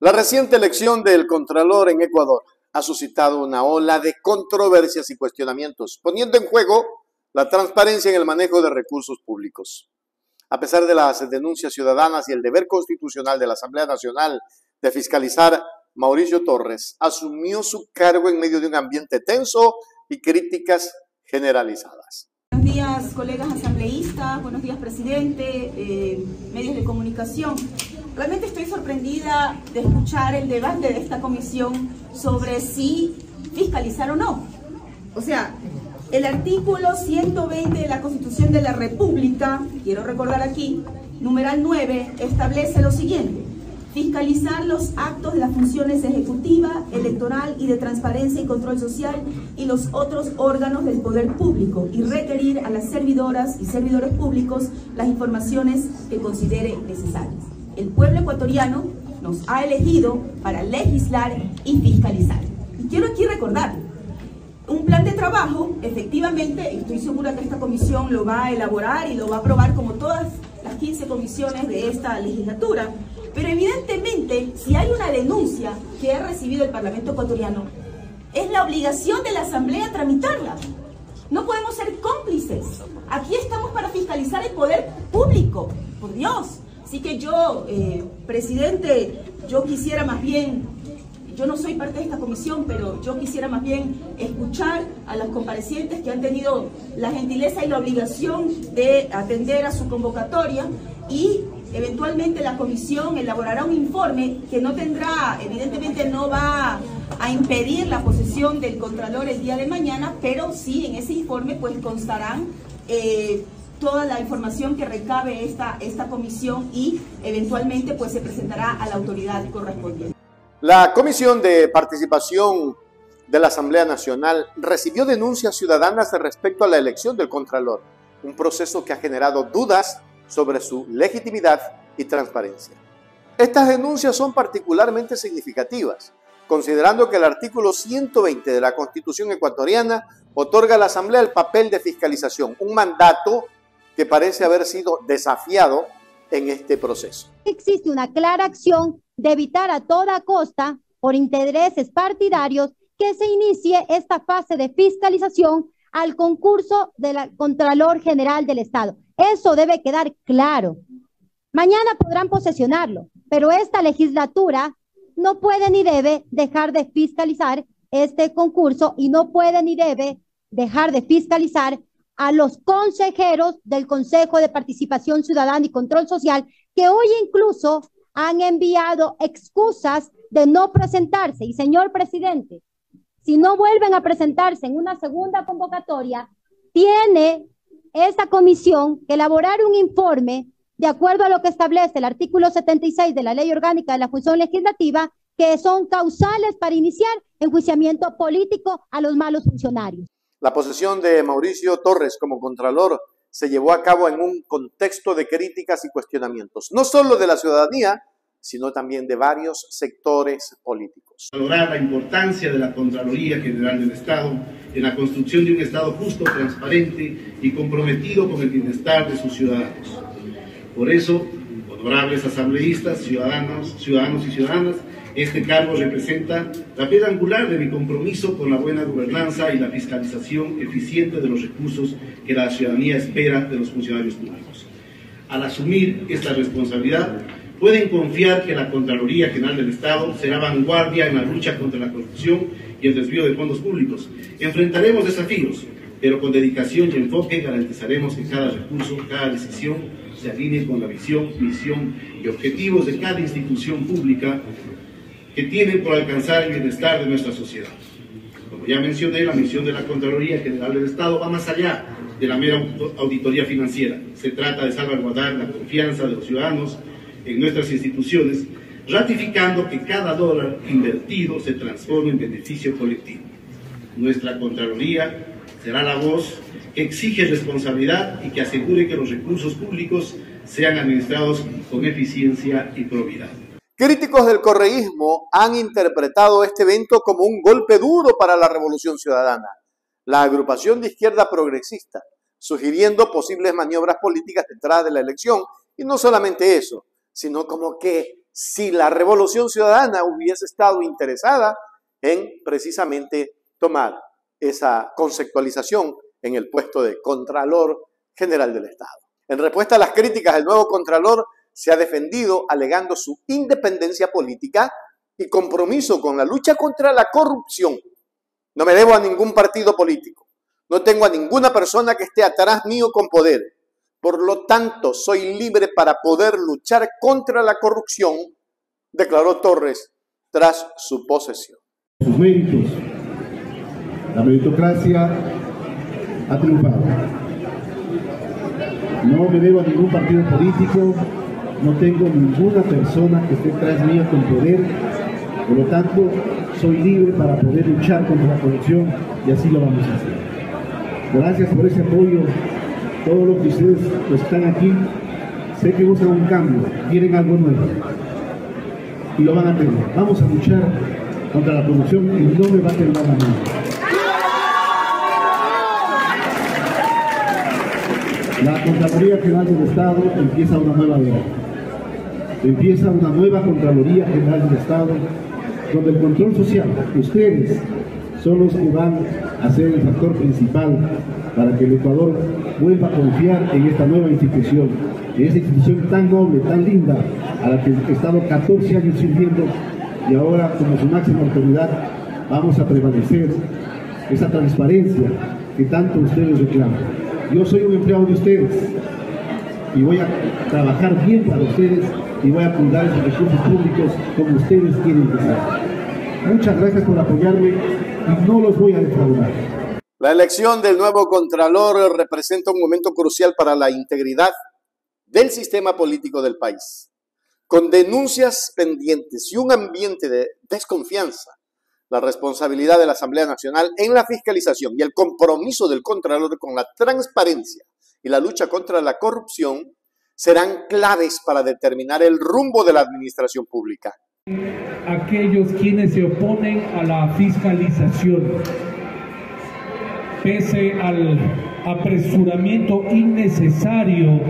La reciente elección del Contralor en Ecuador ha suscitado una ola de controversias y cuestionamientos, poniendo en juego la transparencia en el manejo de recursos públicos. A pesar de las denuncias ciudadanas y el deber constitucional de la Asamblea Nacional de fiscalizar, Mauricio Torres asumió su cargo en medio de un ambiente tenso y críticas generalizadas. Buenos días, colegas asambleístas, buenos días, presidente, medios de comunicación. Realmente estoy sorprendida de escuchar el debate de esta comisión sobre si fiscalizar o no. O sea, el artículo 120 de la Constitución de la República, quiero recordar aquí, numeral 9, establece lo siguiente: fiscalizar los actos de las funciones ejecutiva, electoral y de transparencia y control social y los otros órganos del poder público, y requerir a las servidoras y servidores públicos las informaciones que considere necesarias. El pueblo ecuatoriano nos ha elegido para legislar y fiscalizar. Y quiero aquí recordar un plan de trabajo, efectivamente, y estoy segura que esta comisión lo va a elaborar y lo va a aprobar como todas las 15 comisiones de esta legislatura. Pero evidentemente, si hay una denuncia que ha recibido el Parlamento ecuatoriano, es la obligación de la Asamblea tramitarla. No podemos ser cómplices. Aquí estamos para fiscalizar el poder público, por Dios. Así que yo, presidente, yo quisiera más bien, yo no soy parte de esta comisión, pero yo quisiera más bien escuchar a los comparecientes que han tenido la gentileza y la obligación de atender a su convocatoria, y eventualmente la comisión elaborará un informe que no tendrá, evidentemente no va a impedir la posesión del Contralor el día de mañana, pero sí en ese informe pues constarán toda la información que recabe esta comisión, y eventualmente pues se presentará a la autoridad correspondiente. La Comisión de Participación de la Asamblea Nacional recibió denuncias ciudadanas respecto a la elección del Contralor, un proceso que ha generado dudas sobre su legitimidad y transparencia. Estas denuncias son particularmente significativas, considerando que el artículo 120 de la Constitución ecuatoriana otorga a la Asamblea el papel de fiscalización, un mandato que parece haber sido desafiado en este proceso. Existe una clara acción de evitar a toda costa, por intereses partidarios, que se inicie esta fase de fiscalización al concurso del Contralor General del Estado. Eso debe quedar claro. Mañana podrán posesionarlo, pero esta legislatura no puede ni debe dejar de fiscalizar este concurso, y no puede ni debe dejar de fiscalizar a los consejeros del Consejo de Participación Ciudadana y Control Social, que hoy incluso han enviado excusas de no presentarse. Y señor presidente, si no vuelven a presentarse en una segunda convocatoria, tiene esta comisión que elaborar un informe de acuerdo a lo que establece el artículo 76 de la Ley Orgánica de la Función Legislativa, que son causales para iniciar enjuiciamiento político a los malos funcionarios. La posesión de Mauricio Torres como Contralor se llevó a cabo en un contexto de críticas y cuestionamientos, no solo de la ciudadanía, sino también de varios sectores políticos. Valorar la importancia de la Contraloría General del Estado en la construcción de un Estado justo, transparente y comprometido con el bienestar de sus ciudadanos. Por eso, honorables asambleístas, ciudadanos y ciudadanas, este cargo representa la piedra angular de mi compromiso con la buena gobernanza y la fiscalización eficiente de los recursos que la ciudadanía espera de los funcionarios públicos. Al asumir esta responsabilidad, pueden confiar que la Contraloría General del Estado será vanguardia en la lucha contra la corrupción y el desvío de fondos públicos. Enfrentaremos desafíos, pero con dedicación y enfoque garantizaremos que cada recurso, cada decisión, se alinee con la visión, misión y objetivos de cada institución pública que tiene por alcanzar el bienestar de nuestra sociedad. Como ya mencioné, la misión de la Contraloría General del Estado va más allá de la mera auditoría financiera. Se trata de salvaguardar la confianza de los ciudadanos en nuestras instituciones, ratificando que cada dólar invertido se transforma en beneficio colectivo. Nuestra Contraloría será la voz que exige responsabilidad y que asegure que los recursos públicos sean administrados con eficiencia y probidad. Críticos del correísmo han interpretado este evento como un golpe duro para la Revolución Ciudadana, la agrupación de izquierda progresista, sugiriendo posibles maniobras políticas detrás de la elección, y no solamente eso, sino como que si la Revolución Ciudadana hubiese estado interesada en precisamente tomar esa conceptualización en el puesto de Contralor General del Estado. En respuesta a las críticas, el nuevo Contralor se ha defendido alegando su independencia política y compromiso con la lucha contra la corrupción. No me debo a ningún partido político. No tengo a ninguna persona que esté atrás mío con poder. Por lo tanto, soy libre para poder luchar contra la corrupción, declaró Torres tras su posesión. Sus méritos, la meritocracia ha triunfado. No me debo a ningún partido político, no tengo ninguna persona que esté atrás mío con poder, por lo tanto, soy libre para poder luchar contra la corrupción y así lo vamos a hacer. Gracias por ese apoyo. Todos los que ustedes están aquí, sé que buscan un cambio, quieren algo nuevo y lo van a tener. Vamos a luchar contra la corrupción y no me va a temblar la mano. La Contraloría General del Estado empieza una nueva era. Empieza una nueva Contraloría General del Estado, donde el control social, ustedes son los que van a ser el factor principal para que el Ecuador vuelva a confiar en esta nueva institución, en esta institución tan noble, tan linda, a la que he estado 14 años sirviendo y ahora como su máxima autoridad vamos a prevalecer esa transparencia que tanto ustedes reclaman. Yo soy un empleado de ustedes y voy a trabajar bien para ustedes y voy a cuidar esos recursos públicos como ustedes quieren que sea. Muchas gracias por apoyarme y no los voy a defraudar. La elección del nuevo Contralor representa un momento crucial para la integridad del sistema político del país. Con denuncias pendientes y un ambiente de desconfianza, la responsabilidad de la Asamblea Nacional en la fiscalización y el compromiso del Contralor con la transparencia y la lucha contra la corrupción serán claves para determinar el rumbo de la administración pública. Aquellos quienes se oponen a la fiscalización, pese al apresuramiento innecesario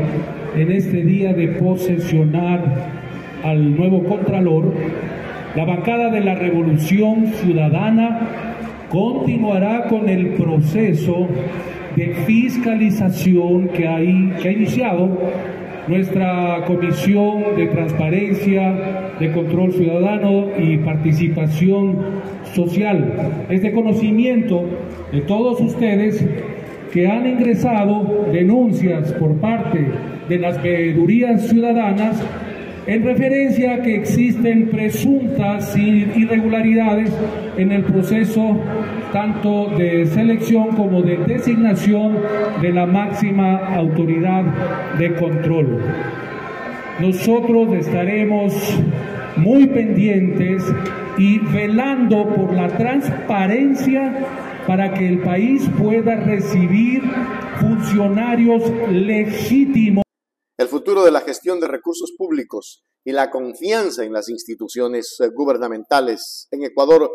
en este día de posesionar al nuevo Contralor, la bancada de la Revolución Ciudadana continuará con el proceso de fiscalización que ha iniciado nuestra Comisión de Transparencia, de Control Ciudadano y Participación Social. Es de conocimiento de todos ustedes que han ingresado denuncias por parte de las veedurías ciudadanas en referencia a que existen presuntas irregularidades en el proceso tanto de selección como de designación de la máxima autoridad de control. Nosotros estaremos muy pendientes y velando por la transparencia para que el país pueda recibir funcionarios legítimos. El futuro de la gestión de recursos públicos y la confianza en las instituciones gubernamentales en Ecuador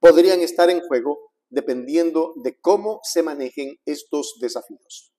podrían estar en juego dependiendo de cómo se manejen estos desafíos.